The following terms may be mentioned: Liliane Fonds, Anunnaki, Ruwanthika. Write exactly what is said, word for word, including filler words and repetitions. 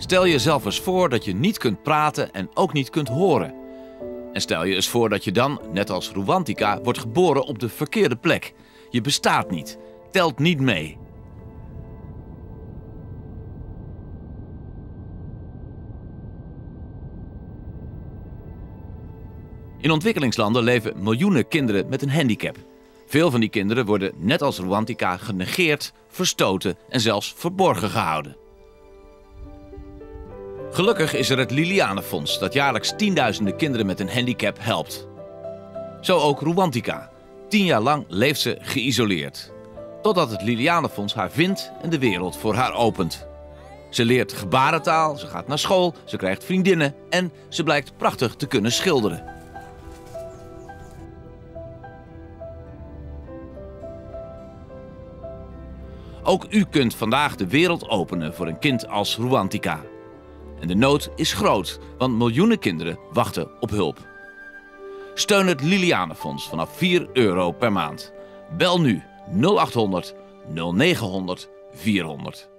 Stel jezelf eens voor dat je niet kunt praten en ook niet kunt horen. En stel je eens voor dat je dan, net als Ruwanthika, wordt geboren op de verkeerde plek. Je bestaat niet, telt niet mee. In ontwikkelingslanden leven miljoenen kinderen met een handicap. Veel van die kinderen worden, net als Ruwanthika, genegeerd, verstoten en zelfs verborgen gehouden. Gelukkig is er het Liliane Fonds dat jaarlijks tienduizenden kinderen met een handicap helpt. Zo ook Ruwanthika. Tien jaar lang leeft ze geïsoleerd. Totdat het Liliane Fonds haar vindt en de wereld voor haar opent. Ze leert gebarentaal, ze gaat naar school, ze krijgt vriendinnen en ze blijkt prachtig te kunnen schilderen. Ook u kunt vandaag de wereld openen voor een kind als Ruwanthika. En de nood is groot, want miljoenen kinderen wachten op hulp. Steun het Liliane Fonds vanaf vier euro per maand. Bel nu nul acht honderd nul negenhonderd vierhonderd.